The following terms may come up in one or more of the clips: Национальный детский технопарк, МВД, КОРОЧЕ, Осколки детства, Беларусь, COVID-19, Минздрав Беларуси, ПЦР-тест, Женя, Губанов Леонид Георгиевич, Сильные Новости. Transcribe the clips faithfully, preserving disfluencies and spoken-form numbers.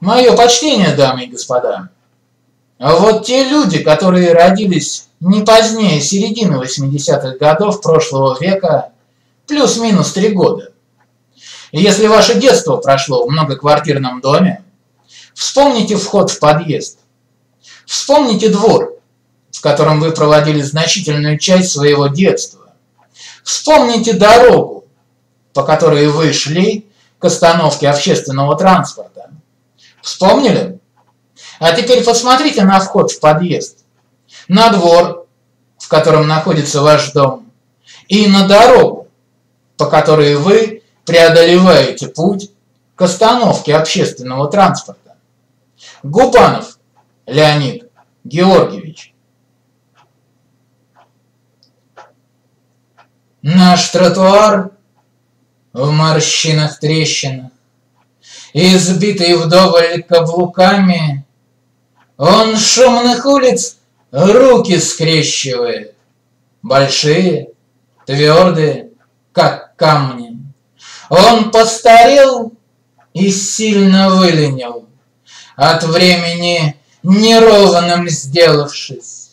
Мое почтение, дамы и господа. А вот те люди, которые родились не позднее середины восьмидесятых годов прошлого века, плюс-минус три года. И если ваше детство прошло в многоквартирном доме, вспомните вход в подъезд. Вспомните двор, в котором вы проводили значительную часть своего детства. Вспомните дорогу, по которой вы шли к остановке общественного транспорта. Вспомнили? А теперь посмотрите на вход в подъезд, на двор, в котором находится ваш дом, и на дорогу, по которой вы преодолеваете путь к остановке общественного транспорта. Губанов Леонид Георгиевич. Наш тротуар в морщинах трещинах, избитый вдоволь каблуками, он шумных улиц руки скрещивает, большие, твердые, как камни. Он постарел и сильно выленил, от времени неровным сделавшись.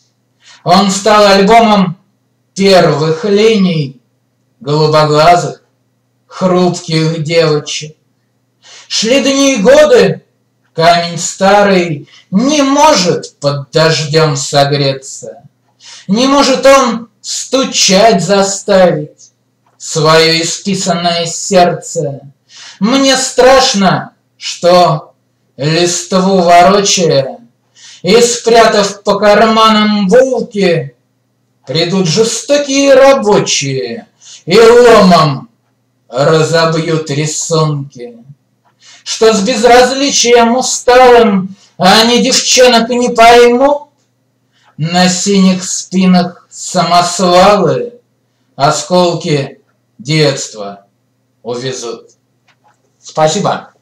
Он стал альбомом первых линий голубоглазых, хрупких девочек. Шли дни и годы, камень старый не может под дождем согреться, не может он стучать заставить свое исписанное сердце. Мне страшно, что, листву ворочая и спрятав по карманам булки, придут жестокие рабочие и ломом разобьют рисунки. Что с безразличием усталым они девчонок не поймут, на синих спинах самосвалы осколки детства увезут. Спасибо.